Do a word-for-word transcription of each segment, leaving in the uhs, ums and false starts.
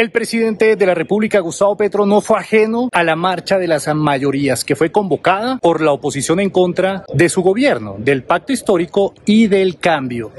El presidente de la República, Gustavo Petro, no fue ajeno a la marcha de las mayorías que fue convocada por la oposición en contra de su gobierno, del Pacto Histórico y del cambio.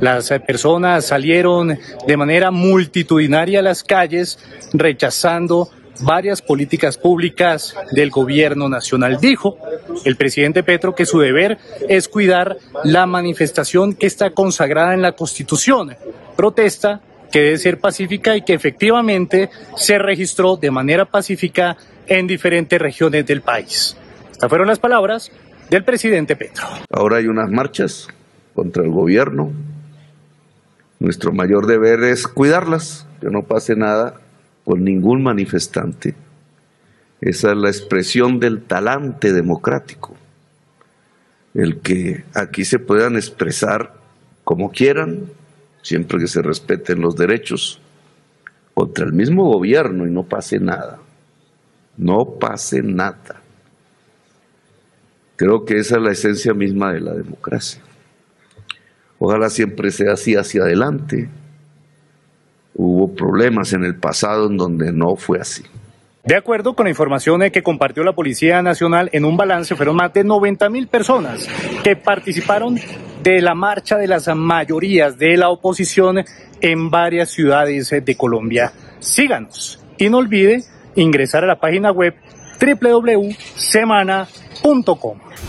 Las personas salieron de manera multitudinaria a las calles rechazando varias políticas públicas del gobierno nacional. Dijo el presidente Petro que su deber es cuidar la manifestación que está consagrada en la Constitución. Protesta que debe ser pacífica y que efectivamente se registró de manera pacífica en diferentes regiones del país. Estas fueron las palabras del presidente Petro. Ahora hay unas marchas contra el gobierno. Nuestro mayor deber es cuidarlas, que no pase nada con ningún manifestante. Esa es la expresión del talante democrático, el que aquí se puedan expresar como quieran, siempre que se respeten los derechos, contra el mismo gobierno y no pase nada, no pase nada. Creo que esa es la esencia misma de la democracia. Ojalá siempre sea así hacia adelante. Hubo problemas en el pasado en donde no fue así. De acuerdo con la información que compartió la Policía Nacional, en un balance fueron más de noventa mil personas que participaron de la marcha de las mayorías de la oposición en varias ciudades de Colombia. Síganos y no olvide ingresar a la página web doble u doble u doble u punto semana punto com.